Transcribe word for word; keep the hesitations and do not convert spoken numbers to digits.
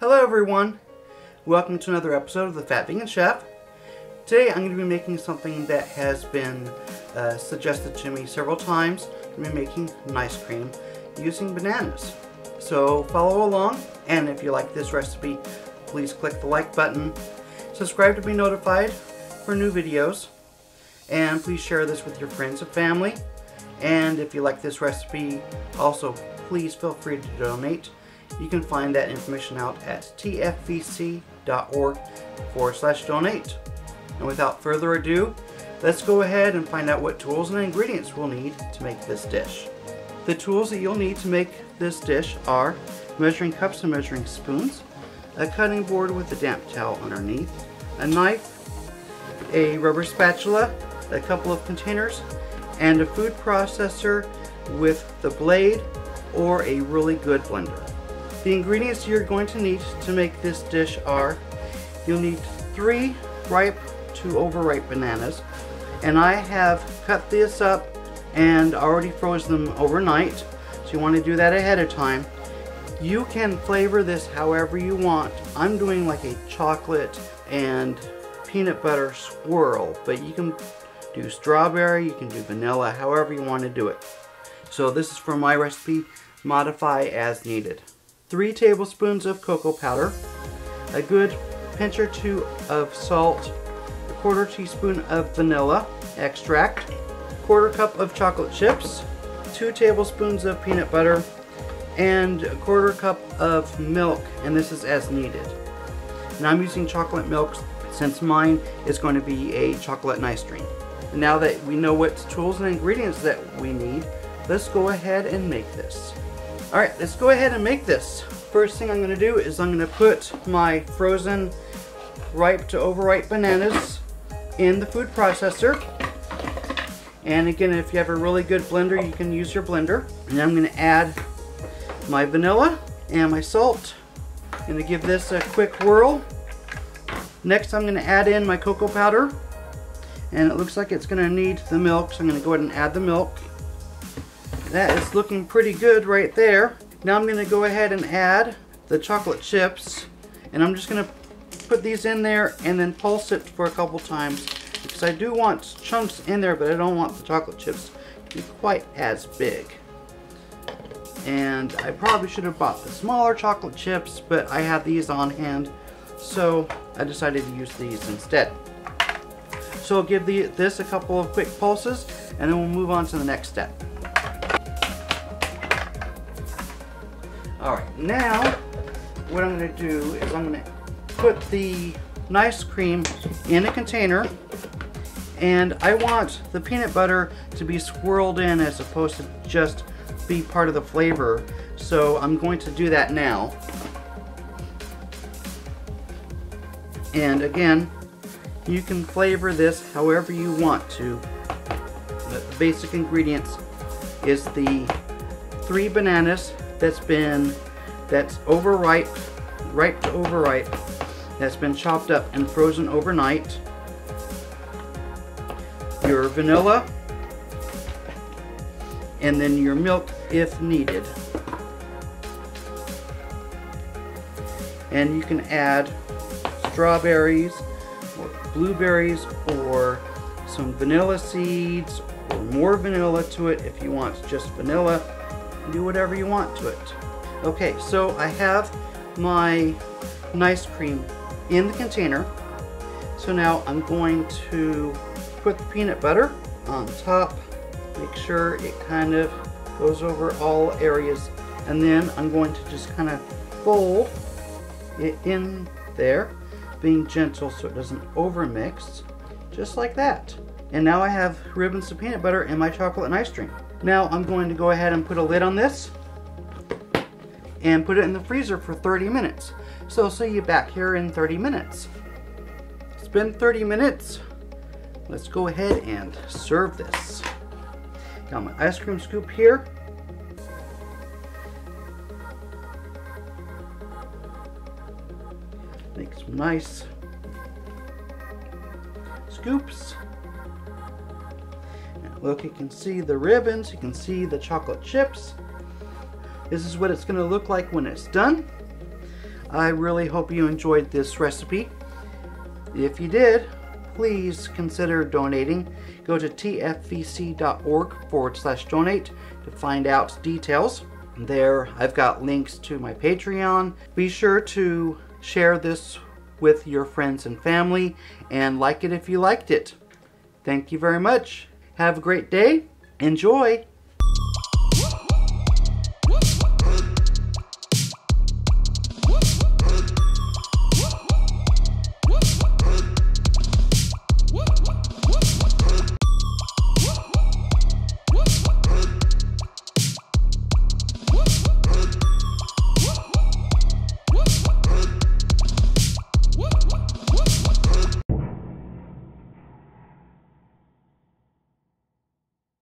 Hello everyone, welcome to another episode of the Fat Vegan Chef. Today I'm going to be making something that has been uh, suggested to me several times. I'm going to be making an ice cream using bananas. So follow along, and if you like this recipe, please click the like button, subscribe to be notified for new videos, and please share this with your friends and family. And if you like this recipe, also please feel free to donate. You can find that information out at tfvc.org forward slash donate. And without further ado, let's go ahead and find out what tools and ingredients we'll need to make this dish. The tools that you'll need to make this dish are measuring cups and measuring spoons, a cutting board with a damp towel underneath, a knife, a rubber spatula, a couple of containers, and a food processor with the blade or a really good blender. The ingredients you're going to need to make this dish are, you'll need three ripe to overripe bananas, and I have cut this up and already froze them overnight, so you want to do that ahead of time. You can flavor this however you want. I'm doing like a chocolate and peanut butter swirl, but you can do strawberry, you can do vanilla, however you want to do it. So this is for my recipe, modify as needed. Three tablespoons of cocoa powder, a good pinch or two of salt, a quarter teaspoon of vanilla extract, quarter cup of chocolate chips, two tablespoons of peanut butter, and a quarter cup of milk, and this is as needed. Now I'm using chocolate milk since mine is going to be a chocolate and ice cream. And now that we know what tools and ingredients that we need, let's go ahead and make this. Alright, let's go ahead and make this. First thing I'm going to do is I'm going to put my frozen ripe to overripe bananas in the food processor. And again, if you have a really good blender, you can use your blender. And I'm going to add my vanilla and my salt. I'm going to give this a quick whirl. Next, I'm going to add in my cocoa powder. And it looks like it's going to need the milk, so I'm going to go ahead and add the milk. That is looking pretty good right there. Now I'm going to go ahead and add the chocolate chips, and I'm just going to put these in there and then pulse it for a couple times, because I do want chunks in there, but I don't want the chocolate chips to be quite as big. And I probably should have bought the smaller chocolate chips, but I have these on hand, so I decided to use these instead. So I'll give the, this a couple of quick pulses, and then we'll move on to the next step. Alright, now what I'm going to do is I'm going to put the ice cream in a container, and I want the peanut butter to be swirled in as opposed to just be part of the flavor, so I'm going to do that now. And again, you can flavor this however you want to. The basic ingredients is the three bananas that's been, that's overripe, ripe to overripe, that's been chopped up and frozen overnight, your vanilla, and then your milk if needed. And you can add strawberries, or blueberries, or some vanilla seeds, or more vanilla to it if you want just vanilla. Do whatever you want to it. Okay, so I have my ice cream in the container. So now I'm going to put the peanut butter on top, make sure it kind of goes over all areas, and then I'm going to just kind of fold it in there, being gentle so it doesn't overmix, just like that. And now I have ribbons of peanut butter in my chocolate and ice cream. Now I'm going to go ahead and put a lid on this and put it in the freezer for thirty minutes. So I'll see you back here in thirty minutes. It's been thirty minutes. Let's go ahead and serve this. Got my ice cream scoop here. Make some nice scoops. Look, you can see the ribbons, you can see the chocolate chips. This is what it's going to look like when it's done. I really hope you enjoyed this recipe. If you did, please consider donating. Go to tfvc.org forward slash donate to find out details. There, I've got links to my Patreon. Be sure to share this with your friends and family, and like it if you liked it. Thank you very much. Have a great day. Enjoy.